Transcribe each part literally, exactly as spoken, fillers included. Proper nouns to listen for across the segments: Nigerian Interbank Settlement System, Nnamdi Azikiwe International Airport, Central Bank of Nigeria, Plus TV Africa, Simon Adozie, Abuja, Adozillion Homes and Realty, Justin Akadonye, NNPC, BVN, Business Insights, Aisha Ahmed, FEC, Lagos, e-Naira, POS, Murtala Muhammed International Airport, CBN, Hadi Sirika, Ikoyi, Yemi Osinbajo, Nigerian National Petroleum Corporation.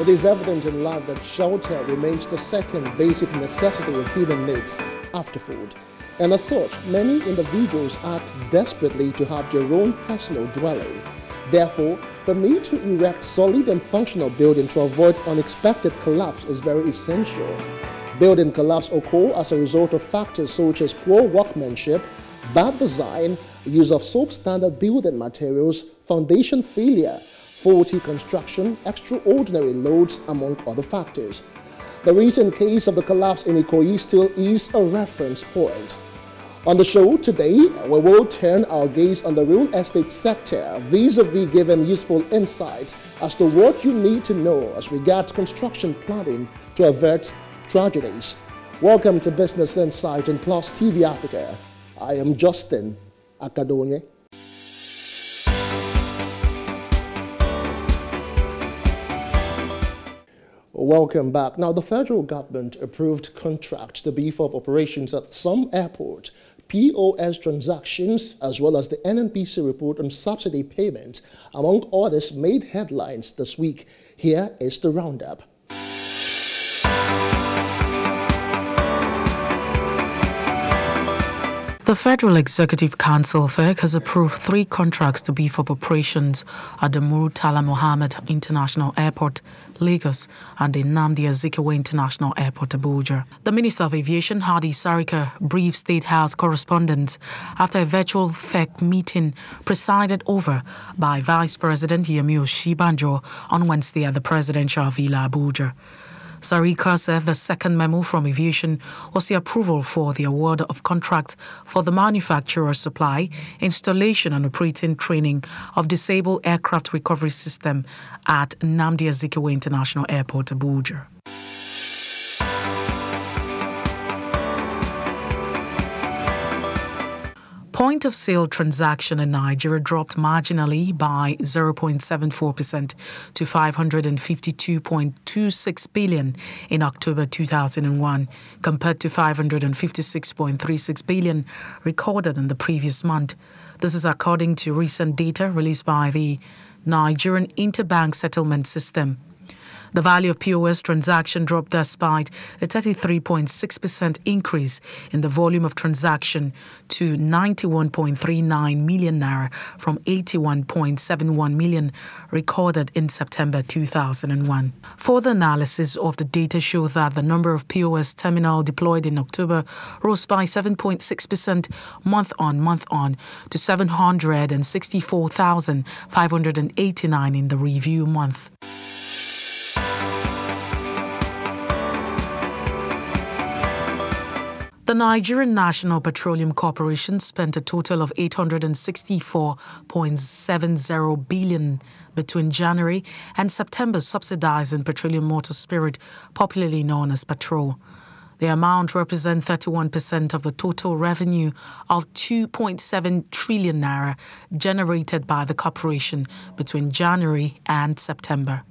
It is evident in life that shelter remains the second basic necessity of human needs after food. And as such, many individuals act desperately to have their own personal dwelling. Therefore, the need to erect solid and functional buildings to avoid unexpected collapse is very essential. Building collapse occurs as a result of factors such as poor workmanship, bad design, use of substandard building materials, foundation failure, faulty construction, extraordinary loads, among other factors. The recent case of the collapse in Ikoyi still is a reference point. On the show today, we will turn our gaze on the real estate sector, vis-a-vis giving useful insights as to what you need to know as regards construction planning to avert tragedies. Welcome to Business Insight and Plus T V Africa. I am Justin Akadonye. Welcome back. Now, the federal government approved contracts to beef up operations at some airports. P O S transactions, as well as the N N P C report on subsidy payment, among others, made headlines this week. Here is the roundup. The Federal Executive Council, F E C, has approved three contracts to beef up operations at the Murtala Muhammed International Airport, Lagos, and the Nnamdi Azikiwe International Airport, Abuja. The Minister of Aviation, Hadi Sirika, briefed State House correspondents after a virtual F E C meeting presided over by Vice President Yemi Osinbajo on Wednesday at the presidential villa, Abuja. Sirika said the second memo from aviation was the approval for the award of contract for the manufacturer, supply, installation and operating training of disabled aircraft recovery system at Nnamdi Azikiwe International Airport, Abuja. Point-of-sale transaction in Nigeria dropped marginally by zero point seven four percent to five hundred fifty-two point two six billion in October two thousand one, compared to five hundred fifty-six point three six billion recorded in the previous month. This is according to recent data released by the Nigerian Interbank Settlement System. The value of P O S transaction dropped despite a thirty-three point six percent increase in the volume of transaction to ninety-one point three nine million naira from eighty-one point seven one million recorded in September two thousand one. Further analysis of the data show that the number of P O S terminals deployed in October rose by seven point six percent month on month on to seven hundred sixty-four thousand five hundred eighty-nine in the review month. The Nigerian National Petroleum Corporation spent a total of eight hundred sixty-four point seven zero billion naira between January and September subsidizing petroleum motor spirit, popularly known as Petrol. The amount represents thirty-one percent of the total revenue of two point seven trillion naira generated by the corporation between January and September.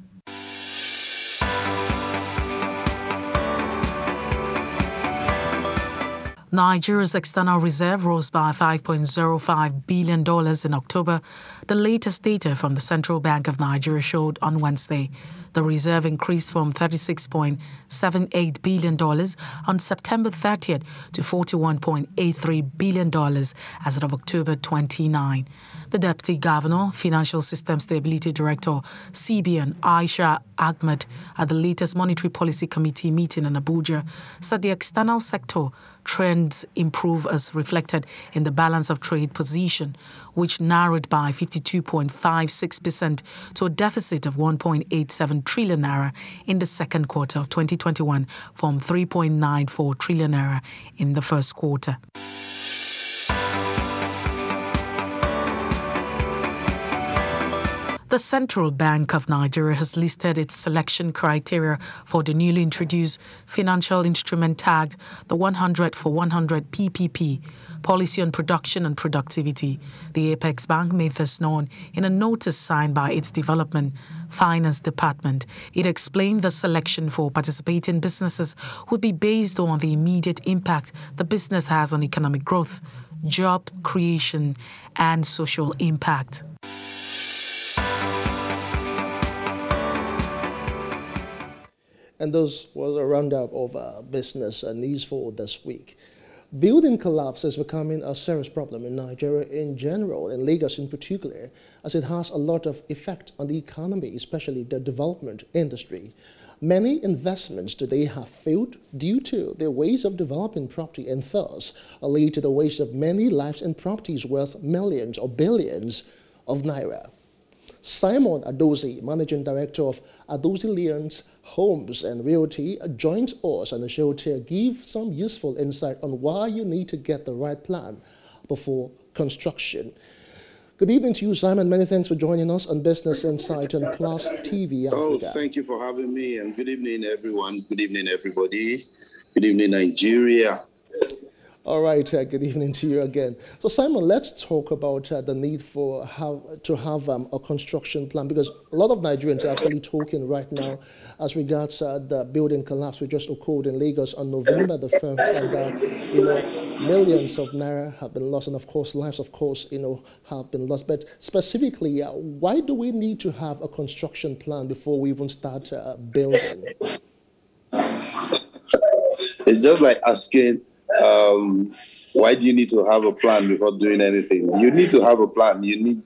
Nigeria's external reserve rose by five point zero five billion dollars in October, the latest data from the Central Bank of Nigeria showed on Wednesday. The reserve increased from thirty-six point seven eight billion dollars on September thirtieth to forty-one point eight three billion dollars as of October twenty-ninth. The Deputy Governor, Financial System Stability Director, C B N, Aisha Ahmed, at the latest Monetary Policy Committee meeting in Abuja, said the external sector trends improve as reflected in the balance of trade position, which narrowed by fifty-two point five six percent to a deficit of one point eight seven trillion naira in the second quarter of twenty twenty-one from three point nine four trillion naira in the first quarter. The Central Bank of Nigeria has listed its selection criteria for the newly introduced financial instrument tagged the one hundred for one hundred P P P, Policy on Production and Productivity. The Apex Bank made this known in a notice signed by its Development Finance Department. It explained the selection for participating businesses would be based on the immediate impact the business has on economic growth, job creation, and social impact. And those was a roundup of uh, business news for this week. Building collapse is becoming a serious problem in Nigeria in general, in Lagos in particular, as it has a lot of effect on the economy, especially the development industry. Many investments today have failed due to their ways of developing property and thus lead to the waste of many lives and properties worth millions or billions of naira. Simon Adozie, Managing Director of Adozillion Homes and Realty, joins us on the show to give some useful insight on why you need to get the right plan before construction. Good evening to you, Simon. Many thanks for joining us on Business Insight and Plus T V Africa. Oh, thank you for having me, and good evening, everyone. Good evening, everybody. Good evening, Nigeria. All right, uh, good evening to you again. So, Simon, let's talk about uh, the need for have, to have um, a construction plan, because a lot of Nigerians are actually talking right now as regards uh, the building collapse which just occurred in Lagos on November the first, and uh, you know, millions of naira have been lost, and of course, lives, of course, you know, have been lost. But specifically, uh, why do we need to have a construction plan before we even start uh, building? It's just like asking, Um, why do you need to have a plan before doing anything? You need to have a plan. You need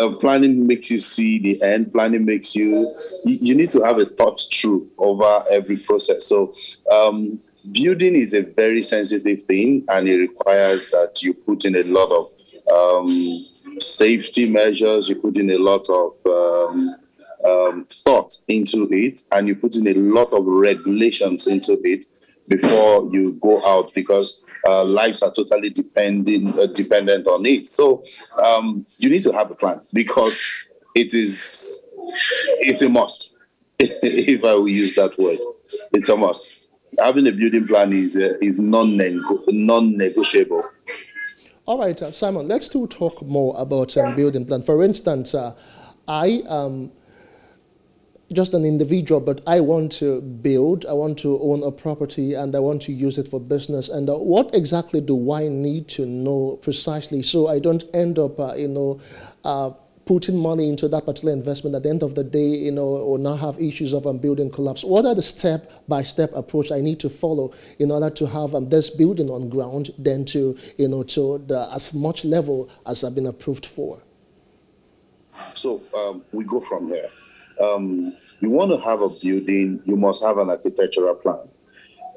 uh, planning makes you see the end. Planning makes you, you, you need to have a thought through over every process. So um, building is a very sensitive thing, and it requires that you put in a lot of um, safety measures. You put in a lot of um, um, thought into it, and you put in a lot of regulations into it before you go out, because uh, lives are totally dependent uh, dependent on it. So um, you need to have a plan, because it is it's a must. If I will use that word, it's a must. Having a building plan is uh, is non-negotiable. All right, uh, Simon, let's do talk more about um, building plan. For instance, uh, I um. just an individual, but I want to build, I want to own a property, and I want to use it for business. And uh, what exactly do I need to know precisely, so I don't end up, uh, you know, uh, putting money into that particular investment at the end of the day, you know, or now have issues of um, building collapse? What are the step-by-step approach I need to follow in order to have um, this building on ground, then to, you know, to the, as much level as I've been approved for? So um, we go from there. Um, you want to have a building, you must have an architectural plan.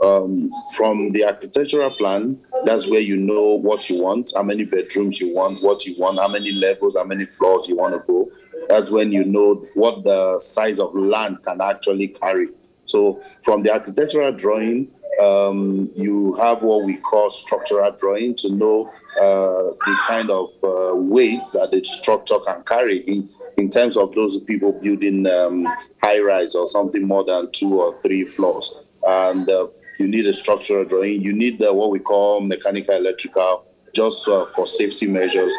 Um, from the architectural plan, that's where you know what you want, how many bedrooms you want, what you want, how many levels, how many floors you want to go. That's when you know what the size of land can actually carry. So from the architectural drawing, um, you have what we call structural drawing to know uh, the kind of uh, weights that the structure can carry in. In terms of those people building um, high-rise or something more than two or three floors. And uh, you need a structural drawing. You need uh, what we call mechanical, electrical, just uh, for safety measures,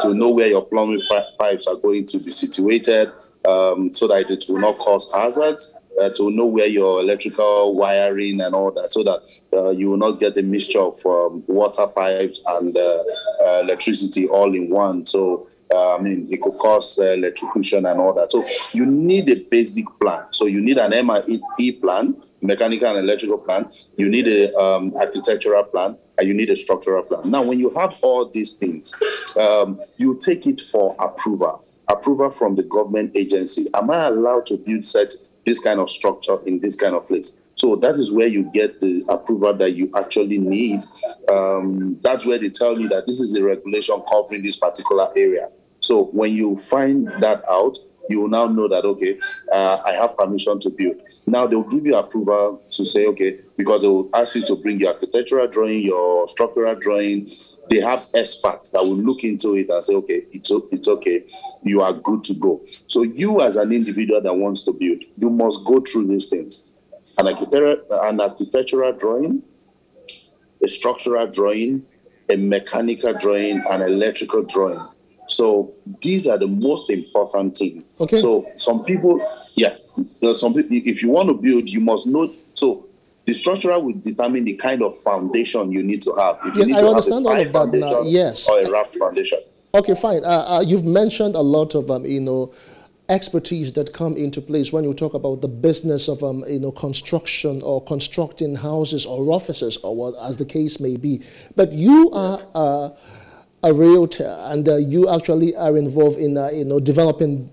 to know where your plumbing pipes are going to be situated, um, so that it will not cause hazards, uh, to know where your electrical wiring and all that, so that uh, you will not get a mixture of um, water pipes and uh, uh, electricity all in one. So Uh, I mean, it could cause uh, electrocution and all that. So you need a basic plan. So you need an M I E plan, mechanical and electrical plan. You need an um, architectural plan, and you need a structural plan. Now, when you have all these things, um, you take it for approval, approval from the government agency. Am I allowed to build such this kind of structure in this kind of place? So that is where you get the approval that you actually need. Um, that's where they tell you that this is a regulation covering this particular area. So when you find that out, you will now know that, okay, uh, I have permission to build. Now they'll give you approval to say, okay, because they will ask you to bring your architectural drawing, your structural drawing. They have experts that will look into it and say, okay, it's, it's okay, you are good to go. So you as an individual that wants to build, you must go through these things. An architectural, an architectural drawing, a structural drawing, a mechanical drawing, an electrical drawing. So these are the most important things. Okay. So some people, yeah, some people, if you want to build, you must know. So the structural will determine the kind of foundation you need to have. If you yeah, need I to understand have a all of that now. Yes. Or a raft foundation. Okay, fine. Uh, uh, you've mentioned a lot of um, you know. expertise that come into place when you talk about the business of um, you know, construction or constructing houses or offices or what, as the case may be. But you are uh, a realtor, and uh, you actually are involved in uh, you know, developing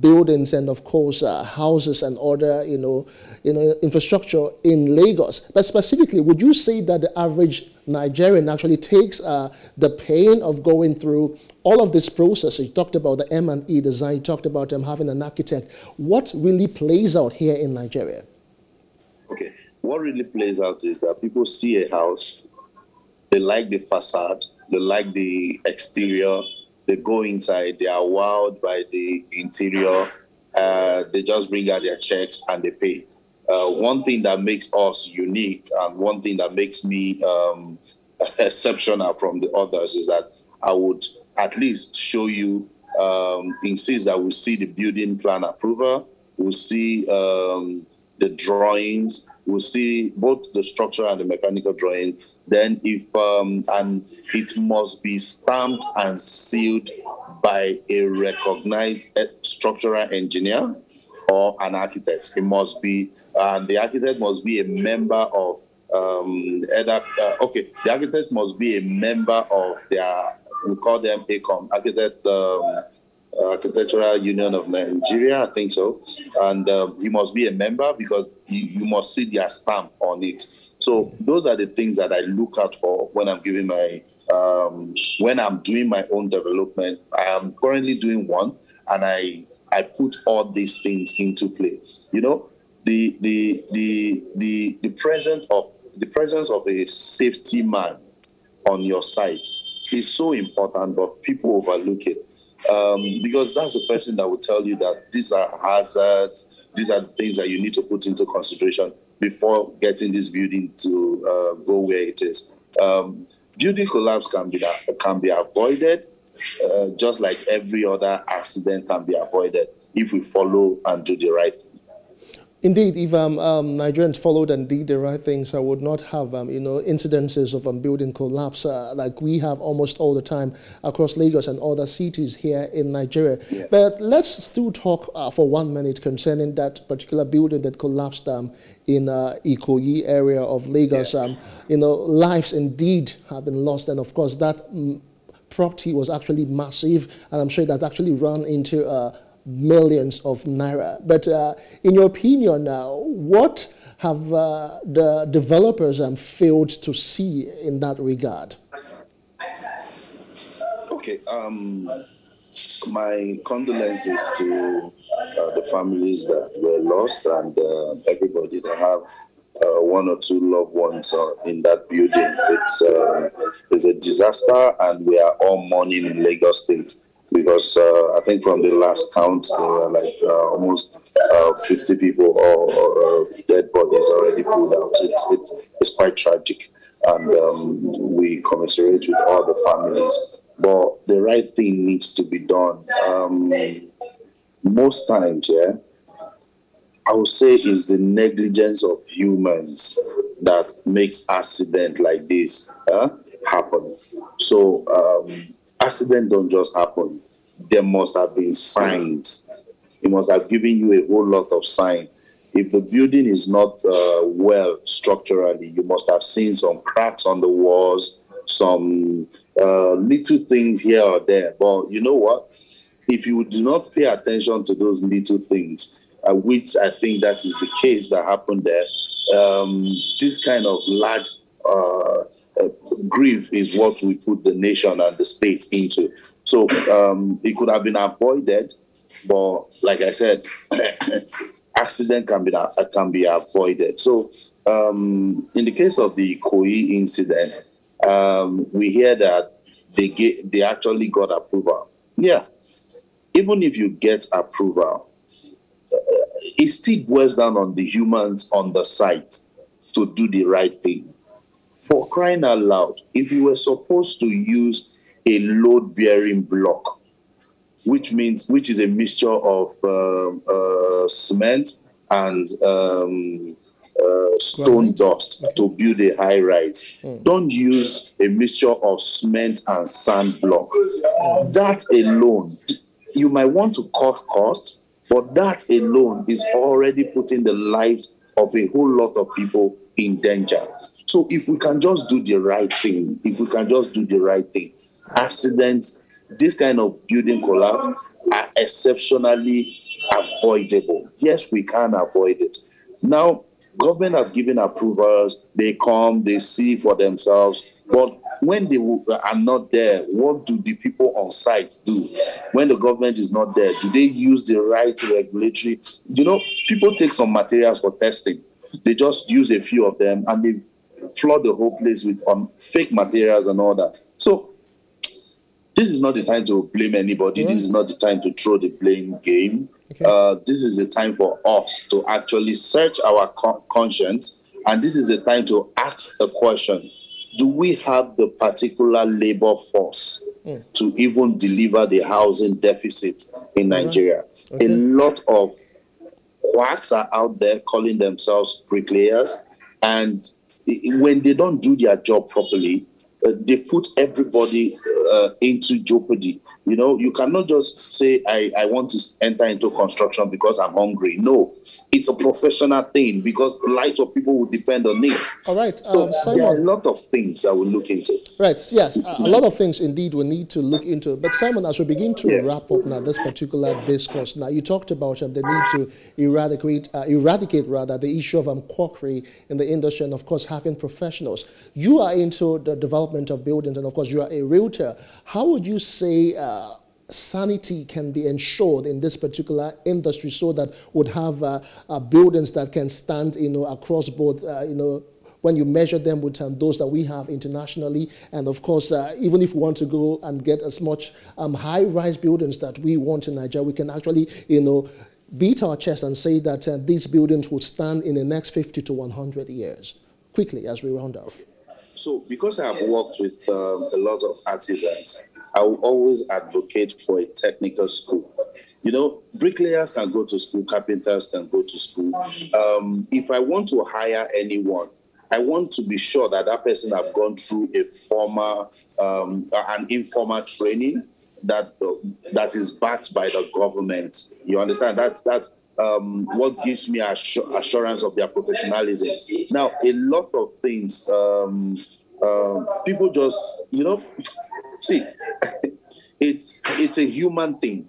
buildings and, of course, uh, houses and other, you know, you know, infrastructure in Lagos. But specifically, would you say that the average Nigerian actually takes uh, the pain of going through all of this process? You talked about the M and E design, you talked about them um, having an architect. What really plays out here in Nigeria? Okay, what really plays out is that people see a house, they like the facade, they like the exterior. They go inside, they are wowed by the interior, uh, they just bring out their checks and they pay. Uh, one thing that makes us unique and one thing that makes me um, exceptional from the others is that I would at least show you, um, insist that we see the building plan approval, we'll see um, the drawings, we'll see both the structure and the mechanical drawing. Then if, um, and it must be stamped and sealed by a recognized structural engineer or an architect. It must be, and the architect must be a member of, um, uh, okay, the architect must be a member of their, we call them ACOM, architect, um, Architectural Union of Nigeria, I think so. And uh, you must be a member because you, you must see their stamp on it. So those are the things that I look out for when I'm giving my, um, when I'm doing my own development. I am currently doing one, and I I put all these things into play. You know, the the the the the presence of the presence of a safety man on your site is so important, but people overlook it. Um, because that's the person that will tell you that these are hazards, these are things that you need to put into consideration before getting this building to uh, go where it is. Um, building collapse can be can be avoided, uh, just like every other accident can be avoided if we follow and do the right thing. Indeed, if um, um, Nigerians followed and did the right things, I would not have um, you know, incidences of um, building collapse uh, like we have almost all the time across Lagos and other cities here in Nigeria. Yeah. But let's still talk uh, for one minute concerning that particular building that collapsed um, in uh, Ikoyi area of Lagos. Yeah. Um, you know, lives indeed have been lost, and of course that um, property was actually massive, and I'm sure that actually ran into Uh, millions of naira. But uh, in your opinion now, what have uh, the developers um, failed to see in that regard? Okay, um, my condolences to uh, the families that were lost, and uh, everybody that have uh, one or two loved ones uh, in that building. It's, uh, it's a disaster, and we are all mourning in Lagos State. Because uh, I think from the last count, there were like uh, almost uh, fifty people or, or uh, dead bodies already pulled out. It's, it, it's quite tragic. And um, we commiserate with all the families. But the right thing needs to be done. Um, most times, yeah, I would say it's the negligence of humans that makes accident like this uh, happen. So Um, accidents don't just happen. There must have been signs. It must have given you a whole lot of signs. If the building is not uh, well structurally, you must have seen some cracks on the walls, some uh, little things here or there. But you know what? If you do not pay attention to those little things, uh, which I think that is the case that happened there, um, this kind of large Uh, uh, grief is what we put the nation and the state into. So um, it could have been avoided, but like I said, accident can be can be avoided. So um, in the case of the Ikoyi incident, um, we hear that they get, they actually got approval. Yeah, even if you get approval, uh, it still boils down on the humans on the site to do the right thing. For crying out loud, if you were supposed to use a load-bearing block, which means which is a mixture of um, uh, cement and um, uh, stone dust to build a high-rise, mm. don't use a mixture of cement and sand block. That alone, you might want to cut cost, But that alone is already putting the lives of a whole lot of people in danger. So if we can just do the right thing, if we can just do the right thing, accidents, this kind of building collapse are exceptionally avoidable. Yes, we can avoid it. Now, government have given approvals. They come, they see for themselves. But when they are not there, what do the people on site do? When the government is not there, do they use the right regulatory? You know, people take some materials for testing. They just use a few of them and they flood the whole place with um, fake materials and all that. So this is not the time to blame anybody. Yeah. This is not the time to throw the blame game. Okay. Uh, this is the time for us to actually search our con conscience. And this is the time to ask the question, do we have the particular labor force yeah. to even deliver the housing deficit in Nigeria? Mm-hmm. Okay. A lot of quacks are out there calling themselves bricklayers, and when they don't do their job properly, uh, they put everybody uh, into jeopardy. You know, you cannot just say, I, I want to enter into construction because I'm hungry. No, it's a professional thing because the lives of people will depend on it. All right. So um, Simon, there are a lot of things that we'll look into. Right. Yes, a lot of things indeed we need to look into. But Simon, as we begin to yeah. wrap up now this particular discourse, now you talked about um, the need to eradicate, uh, eradicate rather, the issue of um, quackery in the industry and, of course, having professionals. You are into the development of buildings and, of course, you are a realtor. How would you say uh, Uh, sanity can be ensured in this particular industry so that would have uh, uh, buildings that can stand, you know, across both, uh, you know, when you measure them with um, those that we have internationally, and of course, uh, even if we want to go and get as much um, high-rise buildings that we want in Nigeria, we can actually, you know, beat our chest and say that uh, these buildings would stand in the next fifty to one hundred years. Quickly, as we round off. So, because I have worked with um, a lot of artisans, I will always advocate for a technical school. You know, bricklayers can go to school, carpenters can go to school. Um, if I want to hire anyone, I want to be sure that that person has gone through a formal, um, an informal training that uh, that is backed by the government. You understand that that. Um, what gives me assur assurance of their professionalism. Now, a lot of things, um, um, people just, you know, see, it's it's a human thing.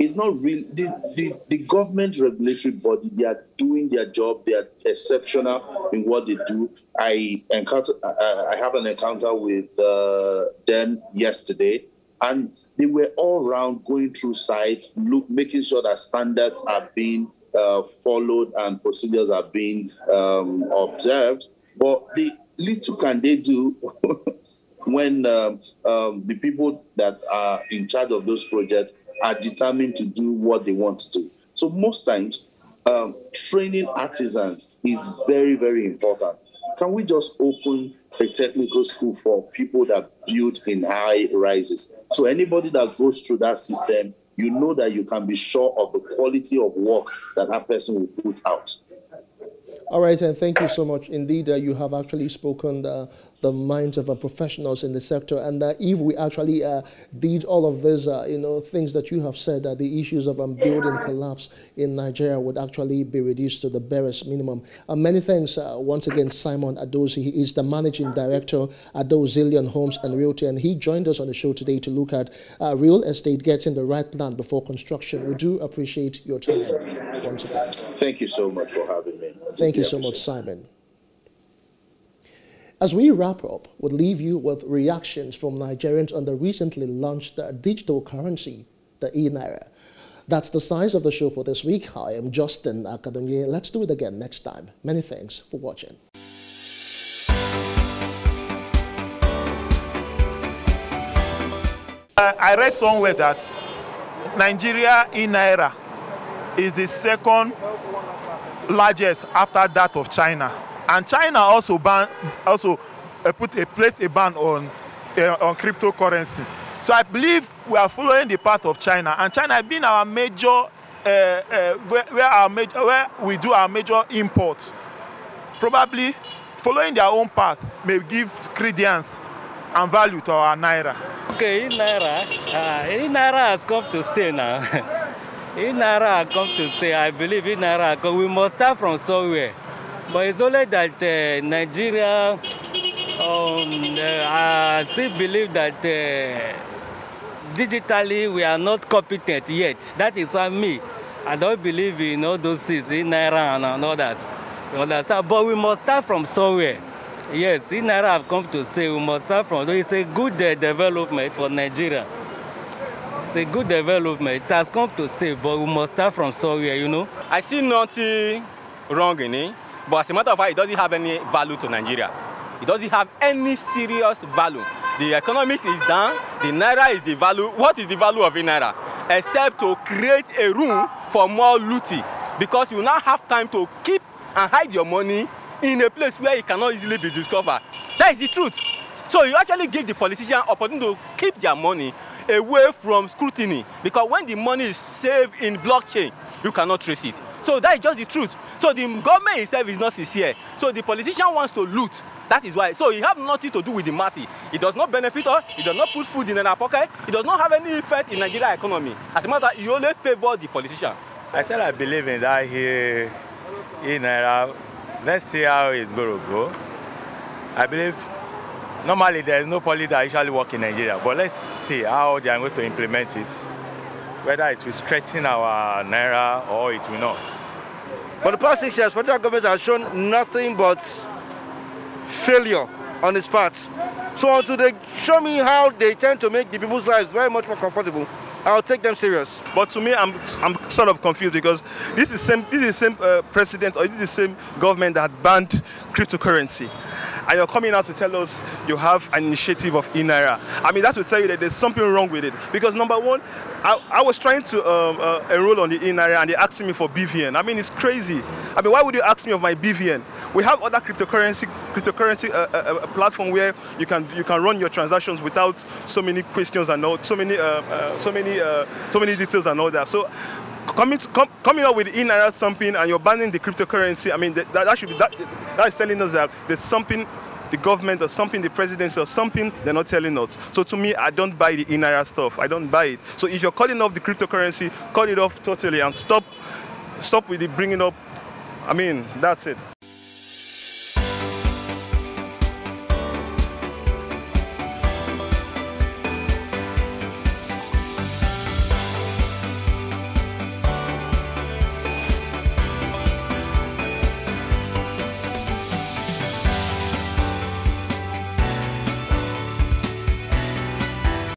It's not really, the, the, the government regulatory body, they are doing their job, they are exceptional in what they do. I encounter, I, I have an encounter with uh, them yesterday, and they were all around going through sites, look, making sure that standards are being uh, followed and procedures are being um, observed. But the little can they do when um, um, the people that are in charge of those projects are determined to do what they want to do. So most times, um, training artisans is very, very important. Can we just open a technical school for people that build in high rises? So anybody that goes through that system, you know that you can be sure of the quality of work that that person will put out. All right, and thank you so much. Indeed, uh, you have actually spoken uh, the minds of our professionals in the sector. And uh, if we actually uh, did all of these, uh, you know, things that you have said, that uh, the issues of um, building collapse in Nigeria would actually be reduced to the barest minimum. Uh, many thanks uh, once again, Simon Adozie. He is the managing director at Adozillion Homes and Realty, and he joined us on the show today to look at uh, real estate getting the right plan before construction. We do appreciate your time once again. Thank you so much for having me. Thank you so much, Simon. As we wrap up, we'll leave you with reactions from Nigerians on the recently launched digital currency, the e-Naira. That's the size of the show for this week. I am Justin Akadonye. Let's do it again next time. Many thanks for watching. Uh, I read somewhere that Nigeria e-Naira is the second largest after that of China. And China also ban, also uh, put a place a ban on uh, on cryptocurrency. So I believe we are following the path of China, and China has been our major uh, uh, where, where our major where we do our major imports. Probably following their own path may give credence and value to our naira. Okay, naira, uh, naira has come to stay now. e-Naira come to say, I believe e-Naira come. We must start from somewhere. But it's only that uh, Nigeria, um, uh, I still believe that uh, digitally we are not competent yet. That is why me, I don't believe in all those things, e-Naira and all that. All that. But we must start from somewhere. Yes, e-Naira have come to say we must start from. It's a good uh, development for Nigeria. It's a good development. It has come to say, but we must start from somewhere, you know. I see nothing wrong in it, but as a matter of fact, it doesn't have any value to Nigeria. It doesn't have any serious value. The economy is down, the Naira is the value. What is the value of the Naira? Except to create a room for more looting, because you now have time to keep and hide your money in a place where it cannot easily be discovered. That is the truth. So you actually give the politician opportunity to keep their money away from scrutiny, because when the money is saved in blockchain, you cannot trace it. So that is just the truth. So the government itself is not sincere. So the politician wants to loot. That is why. So it has nothing to do with the masses. It does not benefit us. It does not put food in our pocket. It does not have any effect in Nigeria's economy. As a matter of fact, you only favor the politician. I said I believe in that here in Naira. Let's see how it's going to go. I believe normally there is no policy that usually works in Nigeria, but let's see how they are going to implement it, whether it will strengthen our Naira or it will not. For the past six years, federal government has shown nothing but failure on its part. So until they show me how they tend to make the people's lives very much more comfortable, I'll take them serious. But to me, I'm, I'm sort of confused, because this is same, this is same uh, president, or this is the same government that banned cryptocurrency. And you're coming out to tell us you have an initiative of e-Naira. I mean, that will tell you that there's something wrong with it. Because number one, I, I was trying to um, uh, enroll on the e-Naira and they asked me for B V N. I mean, it's crazy. I mean, why would you ask me of my B V N? We have other cryptocurrency cryptocurrency uh, uh, platform where you can you can run your transactions without so many questions and all, so many uh, uh, so many uh, so many details and all that. So coming to, com coming up with e-Naira something and you're banning the cryptocurrency. I mean, that, that should be that, that is telling us that there's something. The government or something, the presidency or something, they're not telling us. So to me, I don't buy the e-Naira stuff. I don't buy it. So if you're cutting off the cryptocurrency, cut it off totally and stop, stop with the bringing up. I mean, that's it.